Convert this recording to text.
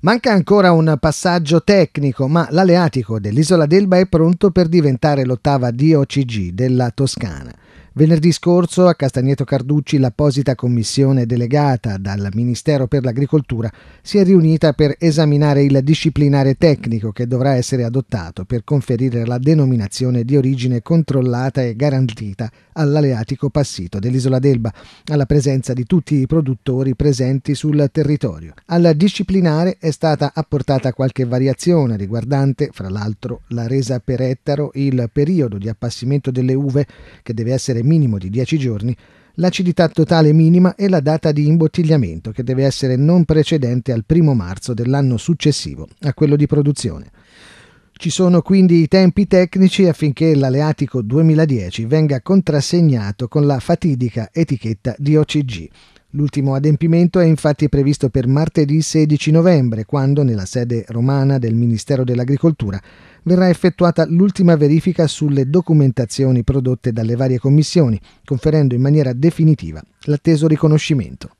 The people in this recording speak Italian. Manca ancora un passaggio tecnico, ma l'aleatico dell'Isola d'Elba è pronto per diventare l'ottava DOCG della Toscana. Venerdì scorso a Castagneto Carducci l'apposita commissione delegata dal Ministero per l'Agricoltura si è riunita per esaminare il disciplinare tecnico che dovrà essere adottato per conferire la denominazione di origine controllata e garantita all'aleatico passito dell'Isola d'Elba, alla presenza di tutti i produttori presenti sul territorio. Al disciplinare è stata apportata qualche variazione riguardante, fra l'altro, la resa per ettaro, il periodo di appassimento delle uve, che deve essere minimo di 10 giorni, l'acidità totale minima e la data di imbottigliamento, che deve essere non precedente al 1° marzo dell'anno successivo a quello di produzione. Ci sono quindi i tempi tecnici affinché l'aleatico 2010 venga contrassegnato con la fatidica etichetta DOCG. L'ultimo adempimento è infatti previsto per martedì 16 novembre, quando nella sede romana del Ministero dell'Agricoltura verrà effettuata l'ultima verifica sulle documentazioni prodotte dalle varie commissioni, conferendo in maniera definitiva l'atteso riconoscimento.